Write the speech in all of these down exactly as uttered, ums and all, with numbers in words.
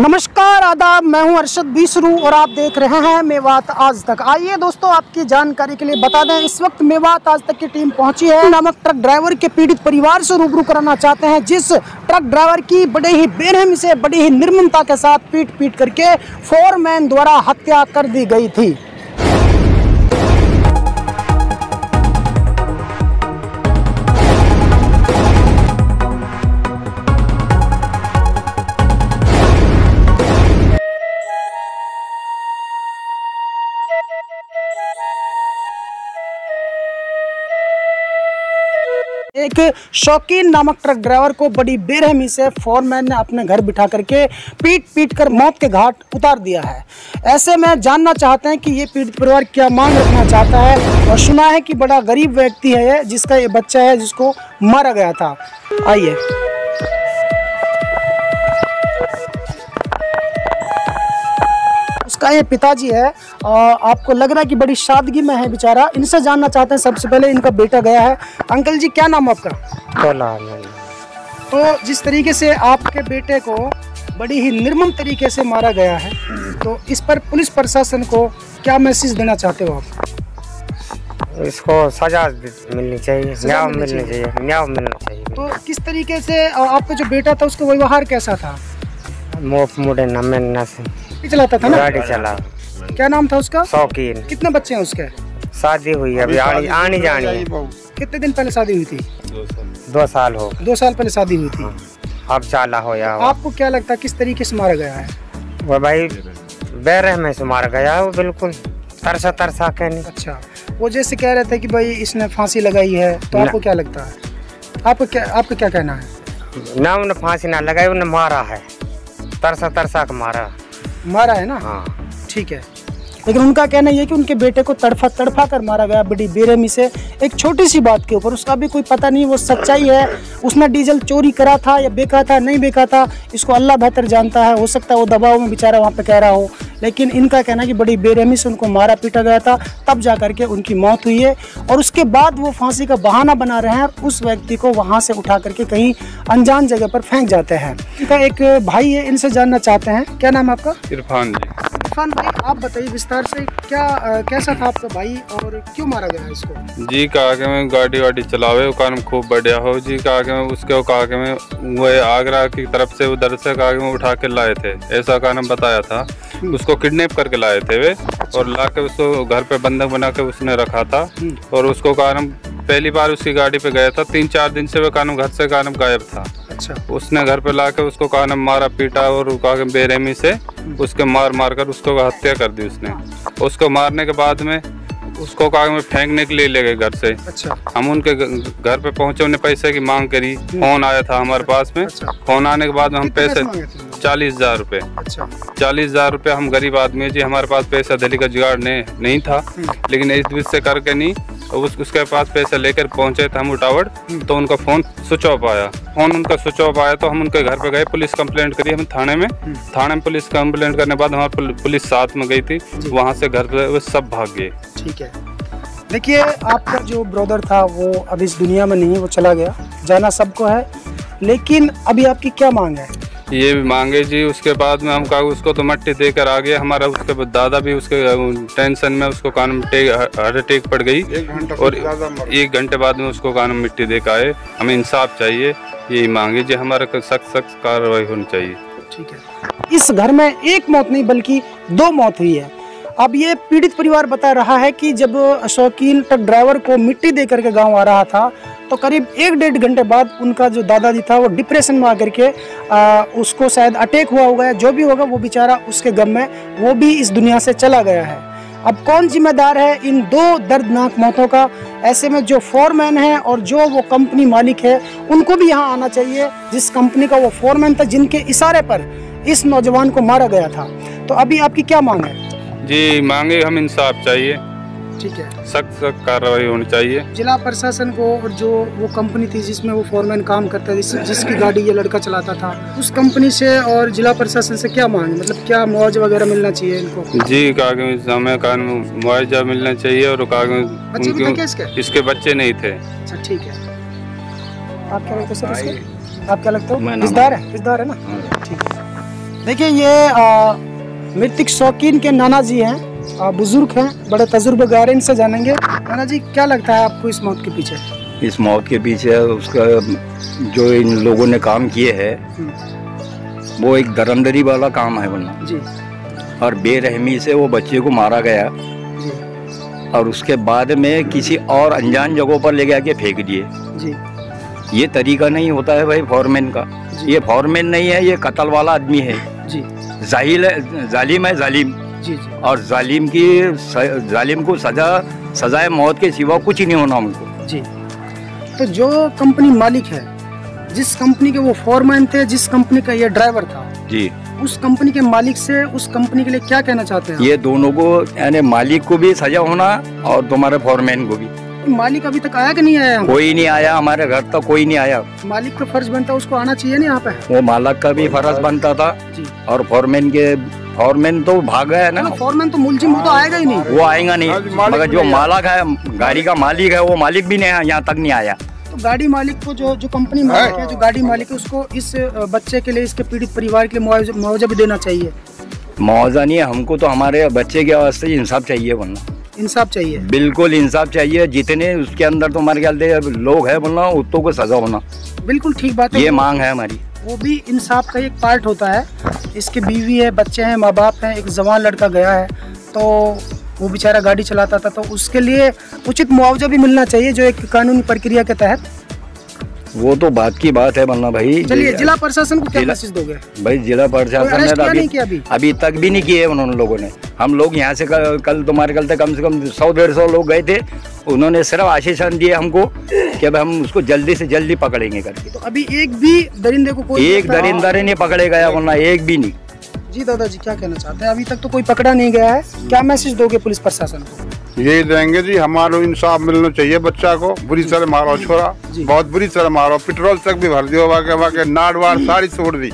नमस्कार आदाब, मैं हूं अरशद बिसरू और आप देख रहे हैं मेवात आज तक। आइए दोस्तों, आपकी जानकारी के लिए बता दें, इस वक्त मेवात आज तक की टीम पहुंची है। नामक ट्रक ड्राइवर के पीड़ित परिवार से रूबरू कराना चाहते हैं, जिस ट्रक ड्राइवर की बड़े ही बेरहमी से, बड़ी ही निर्ममता के साथ पीट पीट करके फोरमैन द्वारा हत्या कर दी गई थी। एक शौकीन नामक ट्रक ड्राइवर को बड़ी बेरहमी से फोरमैन ने अपने घर बिठा करके पीट पीट कर मौत के घाट उतार दिया है। ऐसे में जानना चाहते हैं कि ये पीड़ित परिवार क्या मांग रखना चाहता है, और सुना है कि बड़ा गरीब व्यक्ति है जिसका ये बच्चा है जिसको मारा गया था। आइए। उसका ये पिताजी है, आपको लग रहा है कि बड़ी सादगी में है बेचारा। इनसे जानना चाहते हैं, सबसे पहले इनका बेटा गया है। अंकल जी, क्या नाम आपका? तो जिस तरीके से आपके बेटे को बड़ी ही निर्मम तरीके से मारा गया है, तो इस पर पुलिस प्रशासन को क्या मैसेज देना चाहते हो आप? इसको सजा मिलनी चाहिए, न्याय मिलनी चाहिए, न्याय मिलना चाहिए। तो किस तरीके से आपका जो बेटा था उसका व्यवहार कैसा था? चलाता था ना गाड़ी चला। क्या नाम था उसका? शौकीन। कितने बच्चे हैं उसके? शादी हुई है अभी, आनी आनी जानी है। कितने दिन पहले शादी हुई थी? दो साल हो दो साल पहले शादी हुई थी। अब चाला हो या आपको क्या लगता है किस तरीके से मारा गया है? वो भाई बेरहमी से मारा गया है, वो बिल्कुल तरसा तरसा के। नहीं अच्छा, वो जैसे कह रहे थे कि भाई इसने फांसी लगाई है, तो आपको क्या लगता है? आपको क्या आपका क्या कहना है? ना उन्हें फांसी ना लगाई, उन्हें मारा है, तरसा तरसा के मारा मारा है ना। हाँ ठीक है, लेकिन उनका कहना यह है कि उनके बेटे को तड़फा तड़फा कर मारा गया, बड़ी बेरहमी से, एक छोटी सी बात के ऊपर। उसका भी कोई पता नहीं वो सच्चाई है, उसने डीजल चोरी करा था या बेचा था, नहीं बेचा था, इसको अल्लाह बेहतर जानता है। हो सकता है वो दबाव में बेचारा वहाँ पे कह रहा हो, लेकिन इनका कहना है कि बड़ी बेरहमी से उनको मारा पीटा गया था, तब जा करके उनकी मौत हुई है। और उसके बाद वो फांसी का बहाना बना रहे हैं और उस व्यक्ति को वहाँ से उठा करके कहीं अनजान जगह पर फेंक जाते हैं। इनका एक भाई है, इनसे जानना चाहते हैं। क्या नाम आपका? इरफान जी। इरफान भाई, आप बताइए विस्तार से, क्या आ, कैसा था आपका भाई और क्यों मारा गया इसको? जी कहा के मैं गाड़ी वाड़ी चलावे, वो कारण खूब बढ़िया हो जी। कहा के मैं उसके कहा के मैं वो आगरा की तरफ से उधर से कहा के मैं उठा के लाए थे, ऐसा कारण बताया था। उसको किडनैप करके लाए थे वे, और ला के उसको घर पे बंधक बना के उसने रखा था। और उसको कारण पहली बार उसकी गाड़ी पे गया था, तीन चार दिन से वह कानून घर से कानून गायब था। अच्छा। उसने घर पे लाके उसको कानून मारा पीटा और कानून बेरहमी से उसके मार मार कर उसको हत्या कर दी उसने। उसको मारने के बाद में उसको कागज में फेंकने के लिए ले गए घर से। अच्छा। हम उनके घर पे पहुंचे, उन्हें पैसे की मांग करी, फोन आया था हमारे पास में। अच्छा। फोन आने के बाद हम पैसे चालीस हजार रूपए चालीस हजार रूपए हम गरीब आदमी जी, हमारे पास पैसा दिल्ली का जुगाड़ नहीं था, लेकिन इस बीच से करके नहीं उस, उसके पास पैसा लेकर पहुंचे थे हम उठावट, तो उनका फोन स्विच ऑफ आया। फोन उनका स्विच ऑफ आया तो हम उनके घर पे गए, पुलिस कंप्लेंट करी हम थाने में। थाने में पुलिस कंप्लेंट करने के बाद हमारे पुलिस साथ में गई थी, वहाँ से घर पे वो सब भाग गए। ठीक है, देखिए आपका जो ब्रदर था वो अब इस दुनिया में नहीं, वो चला गया, जाना सबको है, लेकिन अभी आपकी क्या मांग है? ये भी मांगे जी। उसके बाद में हम कहा उसको तो मट्टी देकर आ गए। हमारा उसके दादा भी उसके टेंशन में, उसको कान में हार्ट अटैक पड़ गई, और एक घंटे बाद में उसको कान में मिट्टी देकर आए। हमें इंसाफ चाहिए, यही मांगे जी, हमारा सख्त सख्त कार्रवाई होनी चाहिए। ठीक है, इस घर में एक मौत नहीं बल्कि दो मौत हुई है। अब ये पीड़ित परिवार बता रहा है कि जब शौकीन ट्रक ड्राइवर को मिट्टी दे करके गांव आ रहा था, तो करीब एक डेढ़ घंटे बाद उनका जो दादाजी था वो डिप्रेशन में आकर के आ, उसको शायद अटैक हुआ होगा, जो भी होगा वो बेचारा उसके गम में वो भी इस दुनिया से चला गया है। अब कौन जिम्मेदार है इन दो दर्दनाक मौतों का? ऐसे में जो फोरमैन है और जो वो कंपनी मालिक है, उनको भी यहाँ आना चाहिए, जिस कंपनी का वो फोरमैन था, जिनके इशारे पर इस नौजवान को मारा गया था। तो अभी आपकी क्या मांग है? जी मांगे हम इंसाफ चाहिए। ठीक है, सख्त सख्त कार्रवाई होनी चाहिए। जिला प्रशासन को और जो वो कंपनी थी जिसमें वो फोरमैन काम करता था, जिसकी गाड़ी ये लड़का चलाता था, उस कंपनी से और जिला प्रशासन से क्या मांगे? मतलब क्या मुआवजा वगैरह मिलना चाहिए इनको? जी कागज हमें कानून मुआवजा मिलना चाहिए, और कागज इसके बच्चे नहीं थे। अच्छा ठीक है, आप क्या लगता है? आप क्या लगता है? है ना, ठीक है। देखिए ये मृतिक शौकीन के नाना जी हैं, बुजुर्ग हैं, बड़े तजुर्बेगार, इनसे जानेंगे। नाना जी क्या लगता है आपको इस मौत के पीछे? इस मौत के पीछे उसका जो इन लोगों ने काम किए हैं वो एक दरंदरी वाला काम है वरना जी, और बेरहमी से वो बच्चे को मारा गया जी, और उसके बाद में किसी और अनजान जगहों पर ले गया के फेंक दिए जी। ये तरीका नहीं होता है भाई फॉरमैन का, ये फॉरमैन नहीं है, ये कत्ल वाला आदमी है जी, जाहिल है, जालिम है, जालिम जी जी। और जालिम की जालिम को सजा सजाए मौत के सिवा कुछ ही नहीं होना उनको जी। तो जो कंपनी मालिक है, जिस कंपनी के वो फॉरमैन थे, जिस कंपनी का ये ड्राइवर था जी, उस कंपनी के मालिक से उस कंपनी के लिए क्या कहना चाहते हैं? ये दोनों को, यानी मालिक को भी सजा होना और तुम्हारे फॉरमैन को भी। मालिक अभी तक आया कि नहीं आया? कोई नहीं आया, हमारे घर तक कोई नहीं आया। मालिक का फर्ज बनता है, उसको आना चाहिए ना यहाँ पे। वो मालिक का भी फर्ज बनता था और फॉरमैन के, फॉरमैन तो भाग गया है ना, फॉरमैन तो मुलजिम, वो तो आएगा ही नहीं, वो आएगा नहीं। मगर जो मालिक है, गाड़ी का मालिक है, वो मालिक भी नहीं, यहाँ तक नहीं आया। गाड़ी मालिक को, जो जो कंपनी मालिक है, जो गाड़ी मालिक है, उसको इस बच्चे के लिए, इसके पीड़ित परिवार के लिए मुआवजा भी देना चाहिए। मुआवजा नहीं है, हमको तो हमारे बच्चे के वास्ते इंसाफ चाहिए, बोलना इंसाफ चाहिए, बिल्कुल इंसाफ चाहिए। जितने उसके अंदर तो हमारे ख्याल से लोग है, बोलना उतों को सजा होना, बिल्कुल ठीक बात है, ये मांग है हमारी। वो भी इंसाफ का एक पार्ट होता है, इसकी बीवी है, बच्चे हैं, माँ बाप हैं, एक जवान लड़का गया है, तो वो बेचारा गाड़ी चलाता था, तो उसके लिए उचित मुआवजा भी मिलना चाहिए, जो एक कानूनी प्रक्रिया के तहत। वो तो बात की बात है बन्ना भाई। चलिए जिला प्रशासन को क्या मैसेज दोगे भाई? जिला प्रशासन ने अभी, नहीं किया अभी? अभी तक भी नहीं किए उन्होंने लोगों ने। हम लोग यहाँ से कल, कल तुम्हारे कल तक कम से कम सौ डेढ़ सौ लोग गए थे, उन्होंने सिर्फ आश्वासन दिए हमको कि अब हम उसको जल्दी से जल्दी पकड़ेंगे करके, तो अभी एक भी दरिंदे को, एक दरिंदे नहीं पकड़े गया वरना, एक भी नहीं जी। दादाजी क्या कहना चाहते हैं? अभी तक तो कोई पकड़ा नहीं गया है, क्या मैसेज दोगे पुलिस प्रशासन को? यही देंगे जी, हमारे इंसाफ मिलना चाहिए, बच्चा को बुरी तरह मारो, छोरा बहुत बुरी तरह मारो, पेट्रोल तक भी भर दियो, वाके वाके नाड़ वाड़ सारी छोड़ दी,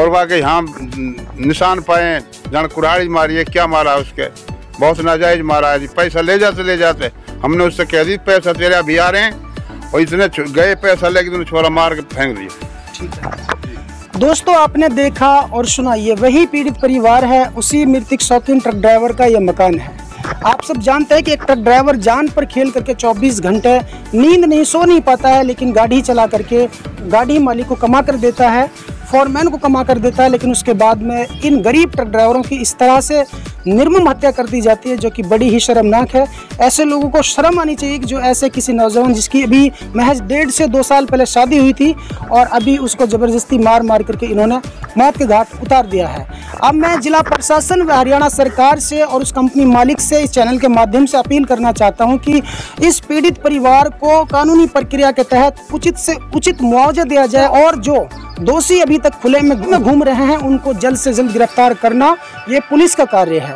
और वाके यहाँ निशान पाए, जान कुराड़ी मारी है, क्या मारा है उसके, बहुत नाजायज मारा है जी। पैसा ले जाते ले जाते हमने उससे कह दी पैसा तेरे अभी आ रहे हैं, और इसने गए पैसा लेके छोरा मार के फेंक दिया। दोस्तों आपने देखा और सुना, ये वही पीड़ित परिवार है, उसी मृतक शौकीन ट्रक ड्राइवर का यह मकान है। आप सब जानते हैं कि एक ट्रक ड्राइवर जान पर खेल करके चौबीस घंटे नींद नहीं, सो नहीं पाता है, लेकिन गाड़ी चला करके गाड़ी मालिक को कमा कर देता है, फॉरमैन को कमा कर देता है, लेकिन उसके बाद में इन गरीब ट्रक ड्राइवरों की इस तरह से निर्मम हत्या कर दी जाती है, जो कि बड़ी ही शर्मनाक है। ऐसे लोगों को शर्म आनी चाहिए कि जो ऐसे किसी नौजवान, जिसकी अभी महज डेढ़ से दो साल पहले शादी हुई थी, और अभी उसको ज़बरदस्ती मार मार करके इन्होंने मौत के घाट उतार दिया है। अब मैं जिला प्रशासन व हरियाणा सरकार से और उस कंपनी मालिक से इस चैनल के माध्यम से अपील करना चाहता हूँ कि इस पीड़ित परिवार को कानूनी प्रक्रिया के तहत उचित से उचित मुआवजा दिया जाए, और जो दोषी अभी तक खुले में घूम रहे हैं उनको जल्द से जल्द गिरफ्तार करना, ये पुलिस का कार्य है।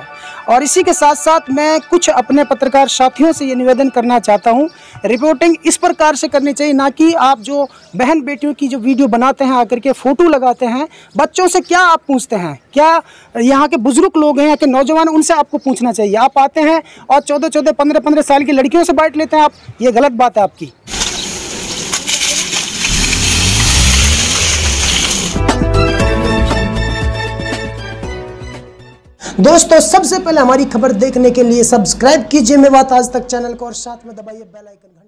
और इसी के साथ साथ मैं कुछ अपने पत्रकार साथियों से ये निवेदन करना चाहता हूँ, रिपोर्टिंग इस प्रकार से करनी चाहिए, ना कि आप जो बहन बेटियों की जो वीडियो बनाते हैं, आकर के फ़ोटो लगाते हैं, बच्चों से क्या आप पूछते हैं? क्या यहाँ के बुज़ुर्ग लोग हैं, यहाँ के नौजवान, उनसे आपको पूछना चाहिए। आप आते हैं और चौदह चौदह पंद्रह पंद्रह साल की लड़कियों से बांट लेते हैं आप, ये गलत बात है आपकी। दोस्तों सबसे पहले हमारी खबर देखने के लिए सब्सक्राइब कीजिए मेवात आज तक चैनल को, और साथ में दबाइए बेल आइकन।